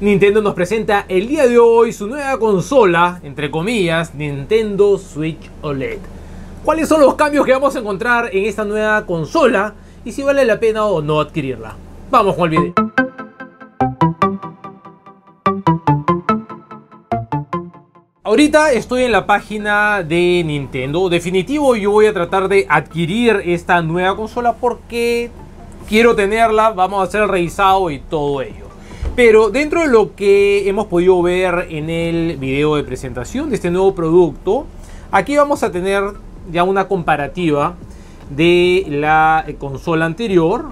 Nintendo nos presenta el día de hoy su nueva consola, entre comillas, Nintendo Switch OLED. ¿Cuáles son los cambios que vamos a encontrar en esta nueva consola? Y si vale la pena o no adquirirla. Vamos con el video. Ahorita estoy en la página de Nintendo. Definitivo, yo voy a tratar de adquirir esta nueva consola porque quiero tenerla. Vamos a hacer el revisado y todo ello. Pero dentro de lo que hemos podido ver en el video de presentación de este nuevo producto, aquí vamos a tener ya una comparativa de la consola anterior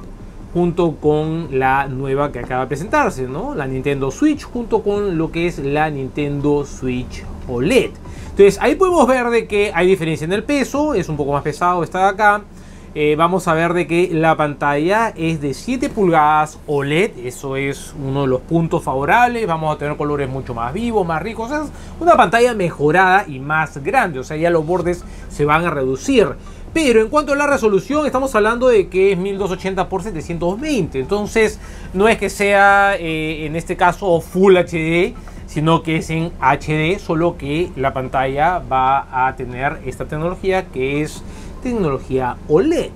junto con la nueva que acaba de presentarse, ¿no? La Nintendo Switch junto con lo que es la Nintendo Switch OLED. Entonces ahí podemos ver de que hay diferencia en el peso, es un poco más pesado esta de acá. Vamos a ver de que la pantalla es de 7 pulgadas OLED. Eso es uno de los puntos favorables. Vamos a tener colores mucho más vivos, más ricos. Es una pantalla mejorada y más grande. O sea, ya los bordes se van a reducir. Pero en cuanto a la resolución, estamos hablando de que es 1280 por 720. Entonces, no es que sea en este caso Full HD, sino que es en HD. Solo que la pantalla va a tener esta tecnología que es tecnología OLED.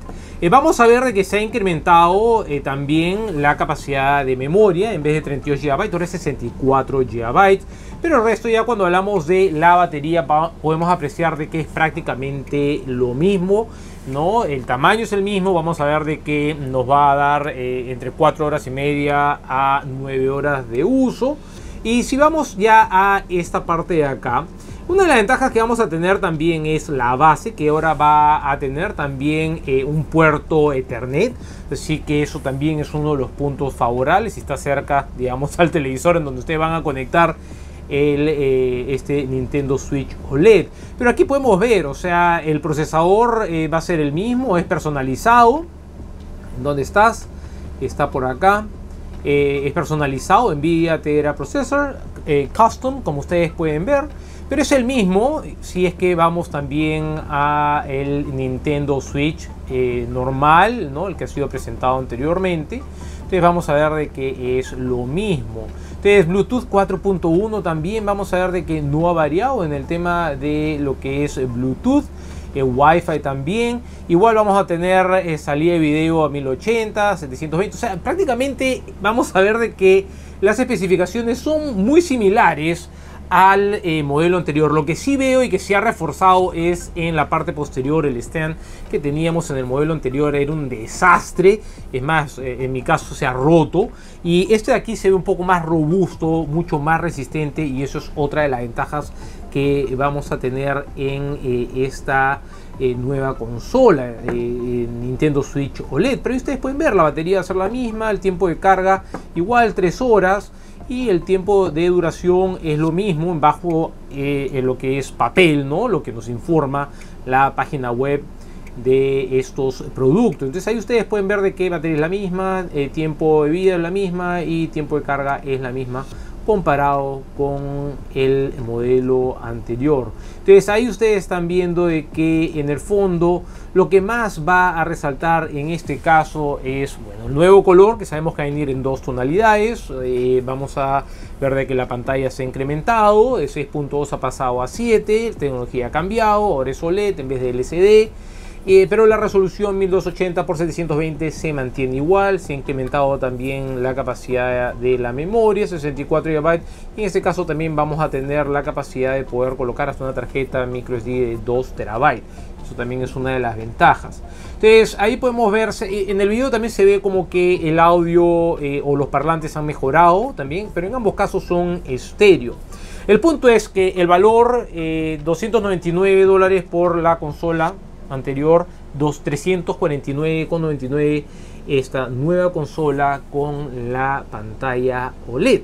Vamos a ver de que se ha incrementado también la capacidad de memoria. En vez de 32 GB, ahora es 64 GB. Pero el resto, ya cuando hablamos de la batería, podemos apreciar de que es prácticamente lo mismo, ¿no? El tamaño es el mismo. Vamos a ver de que nos va a dar entre 4 horas y media a 9 horas de uso. Y si vamos ya a esta parte de acá, una de las ventajas que vamos a tener también es la base, que ahora va a tener también un puerto Ethernet. Así que eso también es uno de los puntos favorables. Si está cerca, digamos, al televisor en donde ustedes van a conectar este Nintendo Switch OLED. Pero aquí podemos ver, o sea, el procesador va a ser el mismo, es personalizado. ¿Dónde estás? Está por acá. Es personalizado, NVIDIA Tegra Processor, Custom, como ustedes pueden ver. Pero es el mismo si es que vamos también a el Nintendo Switch normal, ¿no? El que ha sido presentado anteriormente. Entonces vamos a ver de que es lo mismo. Entonces Bluetooth 4.1 también vamos a ver de que no ha variado en el tema de lo que es Bluetooth. Wi-Fi también. Igual vamos a tener salida de video a 1080, 720. O sea, prácticamente vamos a ver de que las especificaciones son muy similares al modelo anterior. Lo que sí veo y que se ha reforzado es en la parte posterior. El stand que teníamos en el modelo anterior era un desastre. Es más, en mi caso se ha roto. Y este de aquí se ve un poco más robusto, mucho más resistente. Y eso es otra de las ventajas que vamos a tener en esta nueva consola, Nintendo Switch OLED. Pero ustedes pueden ver, la batería va a ser la misma. El tiempo de carga igual, 3 horas. Y el tiempo de duración es lo mismo, bajo en lo que es papel, ¿no? Lo que nos informa la página web de estos productos. Entonces ahí ustedes pueden ver de que batería es la misma, tiempo de vida es la misma y tiempo de carga es la misma comparado con el modelo anterior. Entonces ahí ustedes están viendo de que en el fondo lo que más va a resaltar en este caso es, bueno, el nuevo color, que sabemos que va a venir en 2 tonalidades. Vamos a ver de que la pantalla se ha incrementado, de 6.2 ha pasado a 7, la tecnología ha cambiado, ahora es OLED en vez de LCD. Pero la resolución 1280 por 720 se mantiene igual. Se ha incrementado también la capacidad de la memoria, 64 GB, y en este caso también vamos a tener la capacidad de poder colocar hasta una tarjeta microSD de 2 TB. Eso también es una de las ventajas. Entonces ahí podemos ver, en el video también se ve como que el audio o los parlantes han mejorado también, pero en ambos casos son estéreo. El punto es que el valor, $299 por la consola anterior, 349.99 esta nueva consola con la pantalla OLED.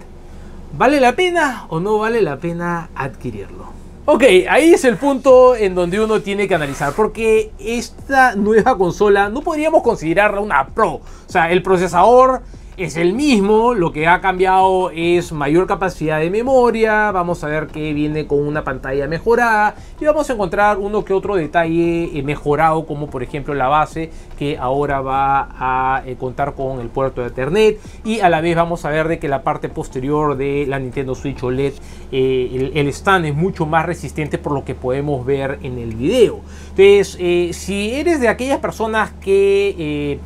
¿Vale la pena o no vale la pena adquirirlo? Ok, ahí es el punto en donde uno tiene que analizar, porque esta nueva consola no podríamos considerarla una pro. O sea, el procesador es el mismo, lo que ha cambiado es mayor capacidad de memoria, vamos a ver que viene con una pantalla mejorada y vamos a encontrar uno que otro detalle mejorado, como por ejemplo la base que ahora va a contar con el puerto de Ethernet, y a la vez vamos a ver de que la parte posterior de la Nintendo Switch OLED, el stand es mucho más resistente por lo que podemos ver en el video. Entonces, si eres de aquellas personas que...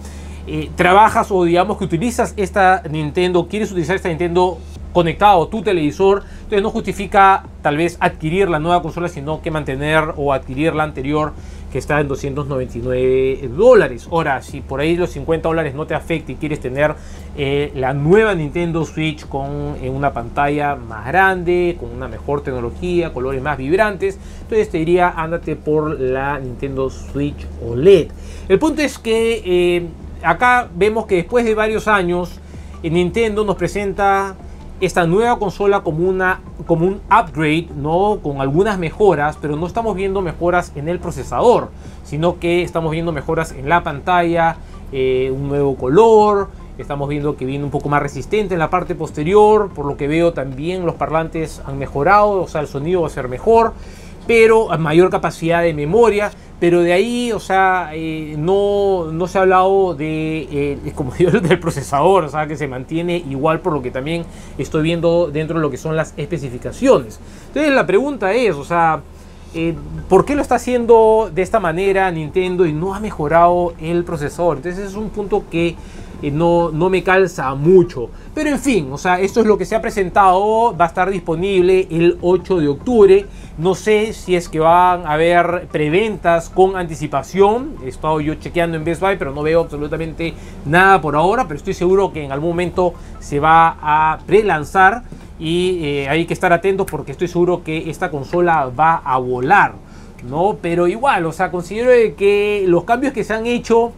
trabajas o digamos que utilizas esta Nintendo, quieres utilizar esta Nintendo conectado a tu televisor, entonces no justifica tal vez adquirir la nueva consola, sino que mantener o adquirir la anterior que está en $299. Ahora, si por ahí los $50 no te afecta y quieres tener la nueva Nintendo Switch con una pantalla más grande, con una mejor tecnología, colores más vibrantes, entonces te diría ándate por la Nintendo Switch OLED. El punto es que acá vemos que después de varios años Nintendo nos presenta esta nueva consola como un upgrade, ¿no? Con algunas mejoras, pero no estamos viendo mejoras en el procesador, sino que estamos viendo mejoras en la pantalla, un nuevo color, estamos viendo que viene un poco más resistente en la parte posterior, por lo que veo también los parlantes han mejorado, o sea el sonido va a ser mejor, pero a mayor capacidad de memoria. Pero de ahí, o sea, no se ha hablado de, como digo, del procesador, o sea, que se mantiene igual por lo que también estoy viendo dentro de lo que son las especificaciones. Entonces la pregunta es, o sea, ¿por qué lo está haciendo de esta manera Nintendo y no ha mejorado el procesador? Entonces es un punto que no me calza mucho. Pero en fin, o sea, esto es lo que se ha presentado. Va a estar disponible el 8 de octubre. No sé si es que van a haber preventas con anticipación. He estado yo chequeando en Best Buy, pero no veo absolutamente nada por ahora. Pero estoy seguro que en algún momento se va a prelanzar. Y hay que estar atentos porque estoy seguro que esta consola va a volar, ¿no? Pero igual, o sea, considero que los cambios que se han hecho...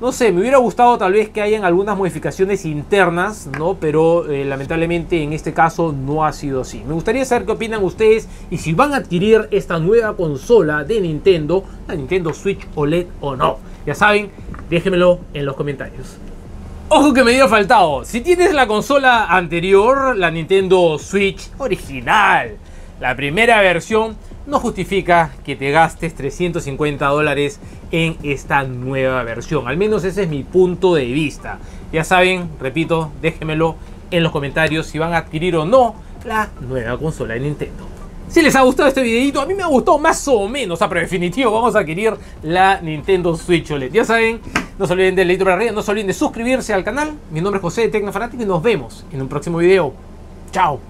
No sé, me hubiera gustado tal vez que hayan algunas modificaciones internas, ¿no? Pero lamentablemente en este caso no ha sido así. Me gustaría saber qué opinan ustedes y si van a adquirir esta nueva consola de Nintendo, la Nintendo Switch OLED o no. Ya saben, déjenmelo en los comentarios. Ojo que me había faltado, si tienes la consola anterior, la Nintendo Switch original, la primera versión, no justifica que te gastes $350 en esta nueva versión. Al menos ese es mi punto de vista. Ya saben, repito, déjenmelo en los comentarios si van a adquirir o no la nueva consola de Nintendo. Si les ha gustado este videito, a mí me ha gustado más o menos. O sea, pero definitivo, vamos a adquirir la Nintendo Switch OLED. Ya saben, no se olviden de darle para arriba, no se olviden de suscribirse al canal. Mi nombre es José de TecnoFanatic y nos vemos en un próximo video. Chao.